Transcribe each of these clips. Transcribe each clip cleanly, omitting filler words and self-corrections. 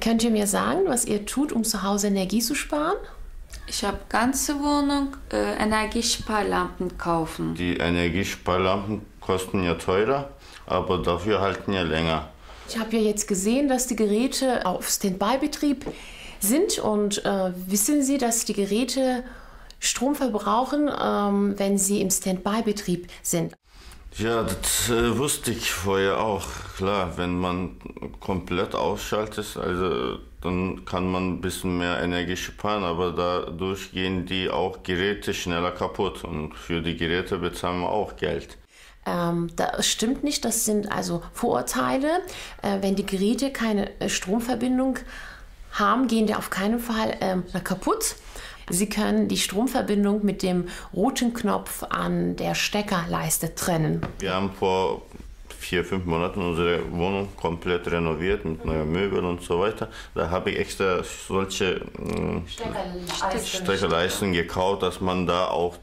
Könnt ihr mir sagen, was ihr tut, um zu Hause Energie zu sparen? Ich habe ganze Wohnung Energiesparlampen kaufen. Die Energiesparlampen kosten ja teurer, aber dafür halten ja länger. Ich habe ja jetzt gesehen, dass die Geräte auf Standby-Betrieb sind und wissen Sie, dass die Geräte Strom verbrauchen, wenn sie im Standby-Betrieb sind? Ja, das wusste ich vorher auch. Klar, wenn man komplett ausschaltet, also dann kann man ein bisschen mehr Energie sparen, aber dadurch gehen die auch Geräte schneller kaputt und für die Geräte bezahlen wir auch Geld. Das stimmt nicht, das sind also Vorurteile. Wenn die Geräte keine Stromverbindung haben, gehen die auf keinen Fall kaputt. Sie können die Stromverbindung mit dem roten Knopf an der Steckerleiste trennen. Wir haben vor 4-5 Monaten unsere Wohnung komplett renoviert mit neuen Möbeln und so weiter. Da habe ich extra solche Steckerleisten gekauft, dass man da auch,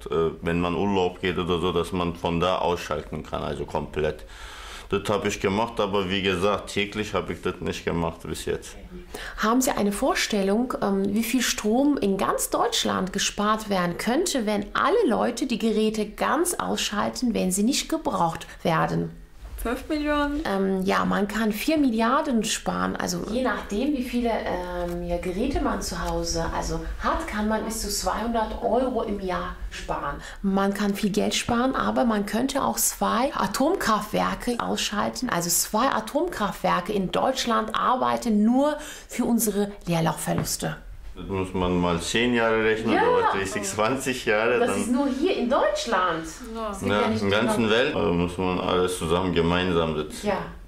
wenn man Urlaub geht oder so, dass man von da ausschalten kann, also komplett. Das habe ich gemacht, aber wie gesagt, täglich habe ich das nicht gemacht bis jetzt. Haben Sie eine Vorstellung, wie viel Strom in ganz Deutschland gespart werden könnte, wenn alle Leute die Geräte ganz ausschalten, wenn sie nicht gebraucht werden? 5 Millionen? Ja, man kann 4 Milliarden sparen. Also je nachdem, wie viele Geräte man zu Hause hat, kann man bis zu 200 Euro im Jahr sparen. Man kann viel Geld sparen, aber man könnte auch 2 Atomkraftwerke ausschalten. Also 2 Atomkraftwerke in Deutschland arbeiten nur für unsere Leerlaufverluste. Das muss man mal 10 Jahre rechnen, ja, oder 20 Jahre. Das dann ist nur hier in Deutschland. Ja, ja, in der ganzen Welt. Also muss man alles zusammen gemeinsam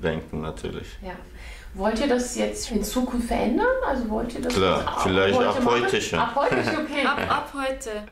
denken natürlich. Ja. Wollt ihr das jetzt in Zukunft verändern? Also wollt ihr das? Klar, vielleicht ab heute schon. Ab heute, okay. Ab heute.